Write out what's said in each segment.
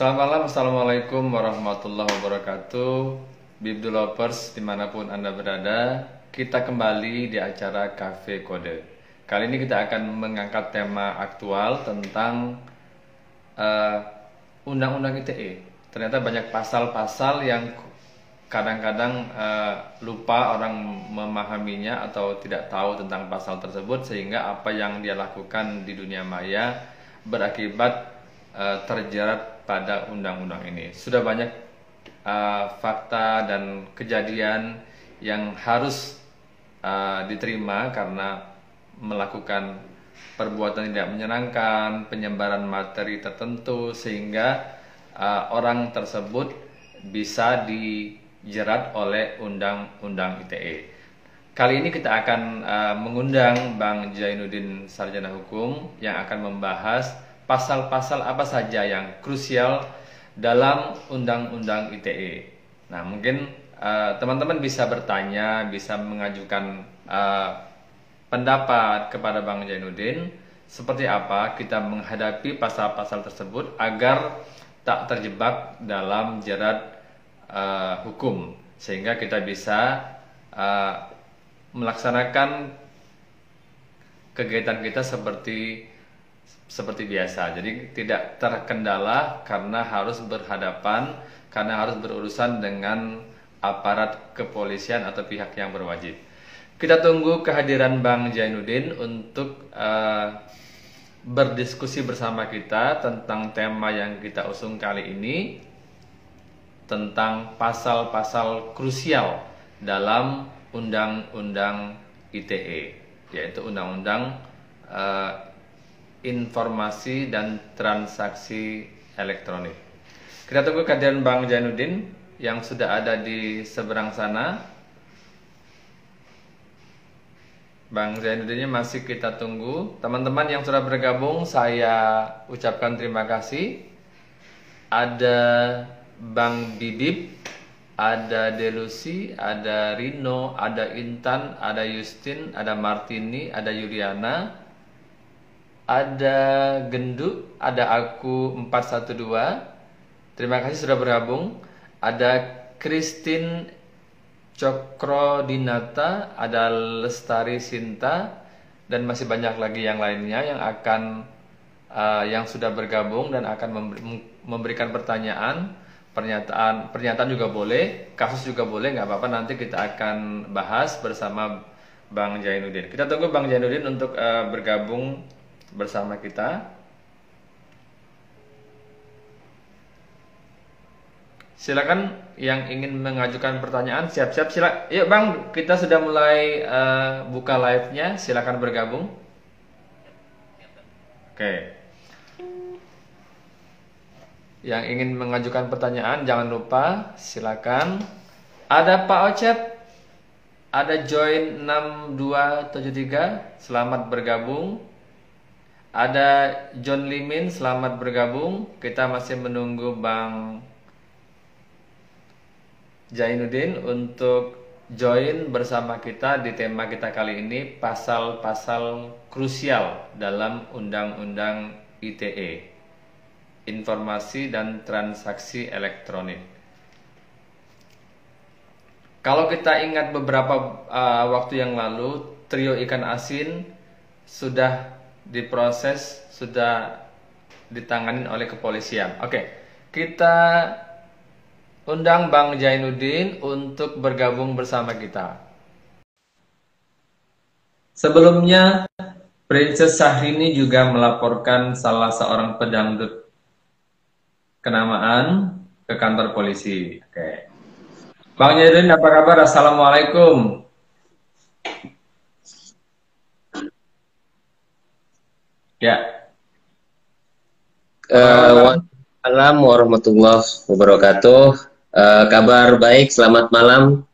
Selamat malam, assalamualaikum warahmatullahi wabarakatuh. Beepdo Lovers dimanapun Anda berada, kita kembali di acara Cafe Code. Kali ini kita akan mengangkat tema aktual tentang Undang-Undang ITE. Ternyata banyak pasal-pasal yang kadang-kadang lupa orang memahaminya atau tidak tahu tentang pasal tersebut, sehingga apa yang dia lakukan di dunia maya berakibat terjerat pada undang-undang ini. Sudah banyak fakta dan kejadian yang harus diterima karena melakukan perbuatan tidak menyenangkan, penyebaran materi tertentu, sehingga orang tersebut bisa dijerat oleh Undang-Undang ITE. Kali ini kita akan mengundang Bang Jaenudin, sarjana hukum, yang akan membahas pasal-pasal apa saja yang krusial dalam Undang-Undang ITE. Nah, mungkin teman-teman bisa bertanya, bisa mengajukan pendapat kepada Bang Jaenudin seperti apa kita menghadapi pasal-pasal tersebut agar tak terjebak dalam jerat hukum, sehingga kita bisa melaksanakan kegiatan kita seperti biasa, jadi tidak terkendala karena harus berhadapan, karena harus berurusan dengan aparat kepolisian atau pihak yang berwajib. Kita tunggu kehadiran Bang Jaenudin untuk berdiskusi bersama kita tentang tema yang kita usung kali ini, tentang pasal-pasal krusial dalam Undang-Undang ITE, yaitu Undang-Undang Informasi dan Transaksi Elektronik. Kita tunggu kehadiran Bang Jaenudin yang sudah ada di seberang sana. Bang Jaenudinnya masih kita tunggu. Teman-teman yang sudah bergabung, saya ucapkan terima kasih. Ada Bang Bibip, ada Delusi, ada Rino, ada Intan, ada Justin, ada Martini, ada Yuliana, ada Genduk, ada aku 412. Terima kasih sudah bergabung. Ada Christine Cokrodinata, ada Lestari Sinta, dan masih banyak lagi yang lainnya yang akan yang sudah bergabung dan akan memberikan pertanyaan, pernyataan juga boleh, kasus juga boleh, nggak apa-apa, nanti kita akan bahas bersama Bang Jaenudin. Kita tunggu Bang Jaenudin untuk bergabung bersama kita. Silakan yang ingin mengajukan pertanyaan, siap-siap silakan. Yuk Bang, kita sudah mulai buka live-nya, silakan bergabung. Oke. Yang ingin mengajukan pertanyaan jangan lupa, silakan. Ada Pak Ocep, ada Join 6273, selamat bergabung. Ada John Limin, selamat bergabung. Kita masih menunggu Bang Jaenudin untuk join bersama kita di tema kita kali ini, pasal-pasal krusial dalam Undang-Undang ITE, Informasi dan Transaksi Elektronik. Kalau kita ingat beberapa waktu yang lalu, Trio Ikan Asin sudah diproses, sudah ditangani oleh kepolisian. Oke, kita undang Bang Jaenudin untuk bergabung bersama kita. Sebelumnya, Princess Sahini juga melaporkan salah seorang pedangdut kenamaan ke kantor polisi. Oke, Bang Jaenudin, apa kabar? Assalamualaikum. Ya. Waalaikumsalam warahmatullahi wabarakatuh. Kabar baik, selamat malam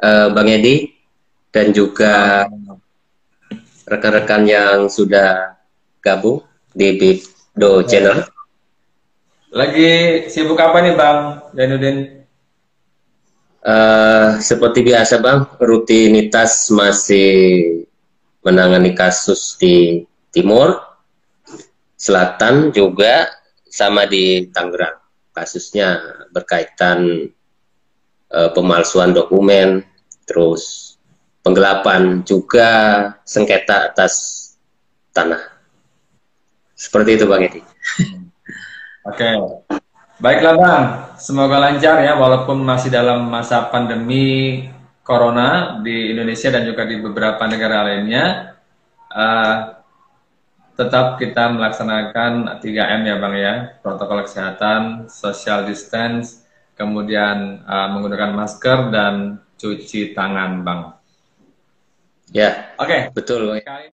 Bang Edi dan juga rekan-rekan yang sudah gabung di Bido Channel. Lagi sibuk apa nih Bang Jaenudin? Seperti biasa Bang, rutinitas masih menangani kasus di Timur Selatan juga, sama di Tangerang. kasusnya berkaitan pemalsuan dokumen, terus penggelapan juga sengketa atas tanah. Seperti itu Bang Edi. Oke, baiklah Bang. Semoga lancar ya, walaupun masih dalam masa pandemi Corona di Indonesia dan juga di beberapa negara lainnya, tetap kita melaksanakan 3M ya Bang ya, protokol kesehatan, social distance, kemudian menggunakan masker dan cuci tangan Bang. Ya, oke, betul.